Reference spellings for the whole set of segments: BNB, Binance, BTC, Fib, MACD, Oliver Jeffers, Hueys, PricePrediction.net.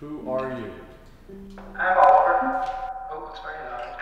Who are you? I'm Oliver. Oh, it's very loud.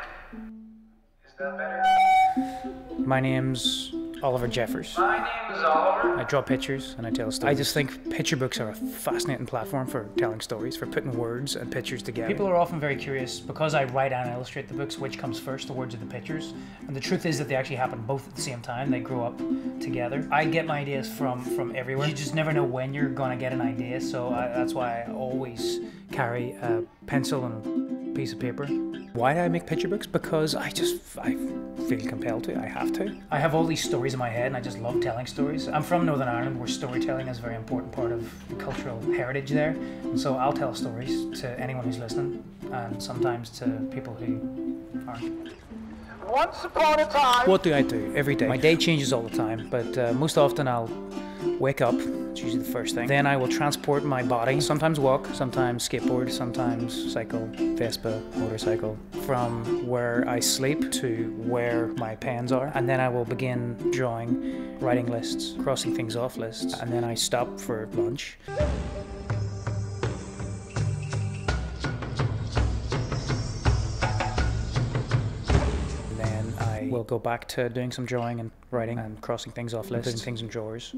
Is that better? My name's Oliver Jeffers. My name is Oliver. I draw pictures and I tell stories. I just think picture books are a fascinating platform for telling stories, for putting words and pictures together. People are often very curious, because I write and illustrate the books, which comes first, the words or the pictures? And the truth is that they actually happen both at the same time. They grow up together. I get my ideas from everywhere. You just never know when you're gonna get an idea, so that's why I always carry a pencil and a piece of paper. Why do I make picture books? Because I feel compelled to. I have to. I have all these stories in my head and I just love telling stories. I'm from Northern Ireland, where storytelling is a very important part of the cultural heritage there. And so I'll tell stories to anyone who's listening, and sometimes to people who aren't. Once upon a time. What do I do every day? My day changes all the time, but most often I'll wake up. It's usually the first thing. Then I will transport my body, sometimes walk, sometimes skateboard, sometimes cycle, Vespa, motorcycle, from where I sleep to where my pens are. And then I will begin drawing, writing lists, crossing things off lists, and then I stop for lunch. We'll go back to doing some drawing and writing and crossing things off lists, putting things in drawers.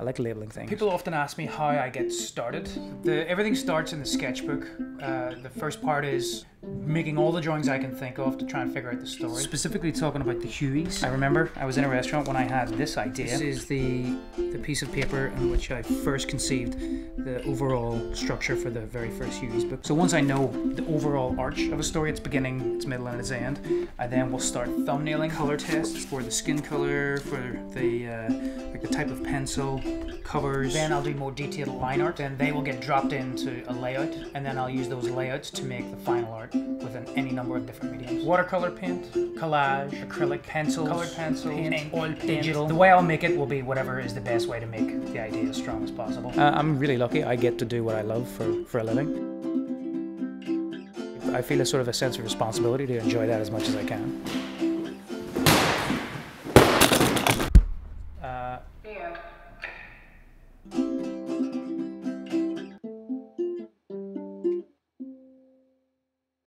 I like labeling things. People often ask me how I get started. Everything starts in the sketchbook. The first part is making all the drawings I can think of to try and figure out the story. Specifically talking about the Hueys. I remember I was in a restaurant when I had this idea. This is the piece of paper in which I first conceived the overall structure for the very first Hueys book. So once I know the overall arch of a story, its beginning, its middle and its end, I then will start thumbnailing color tests for the skin color, for the type of pencil, covers. Then I'll do more detailed line art, and they will get dropped into a layout, and then I'll use those layouts to make the final art with any number of different mediums. Watercolor paint, collage, acrylic, pencils, colored pencils, paint, oil paint. Digital. The way I'll make it will be whatever is the best way to make the idea as strong as possible. I'm really lucky. I get to do what I love for a living. I feel a sense of responsibility to enjoy that as much as I can.